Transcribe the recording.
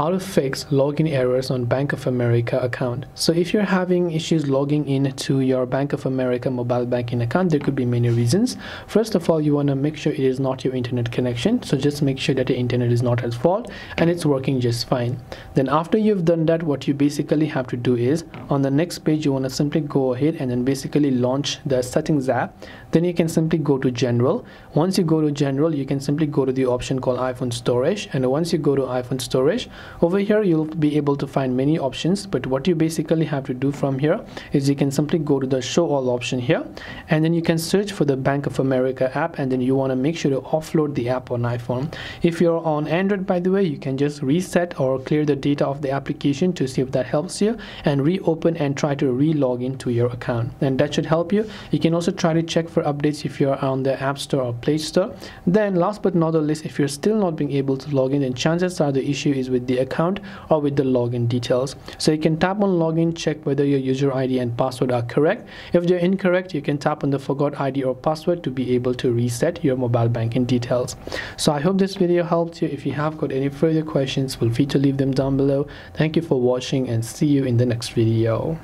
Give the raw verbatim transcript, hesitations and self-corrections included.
how to fix login errors on Bank of America account. So if you're having issues logging in to your Bank of America mobile banking account, there could be many reasons. First of all, you want to make sure it is not your internet connection. So just make sure that your internet is not at fault and it's working just fine. Then after you've done that, what you basically have to do is on the next page, you want to simply go ahead and then basically launch the settings app. Then you can simply go to general. Once you go to general, you can simply go to the option called iPhone storage. And once you go to iPhone storage, over here you'll be able to find many options, but what you basically have to do from here is you can simply go to the show all option here, and then you can search for the Bank of America app, and then you want to make sure to offload the app on iPhone. If you're on Android, by the way, you can just reset or clear the data of the application to see if that helps you, and reopen and try to re-log into your account, and that should help you. You can also try to check for updates if you're on the App Store or Play Store. Then last but not the least, if you're still not being able to log in, then chances are the issue is with the account or with the login details. So you can tap on login, check whether your user I D and password are correct. If they're incorrect, you can tap on the forgot I D or password to be able to reset your mobile banking details. So I hope this video helped you. If you have got any further questions, feel free to leave them down below. Thank you for watching and see you in the next video.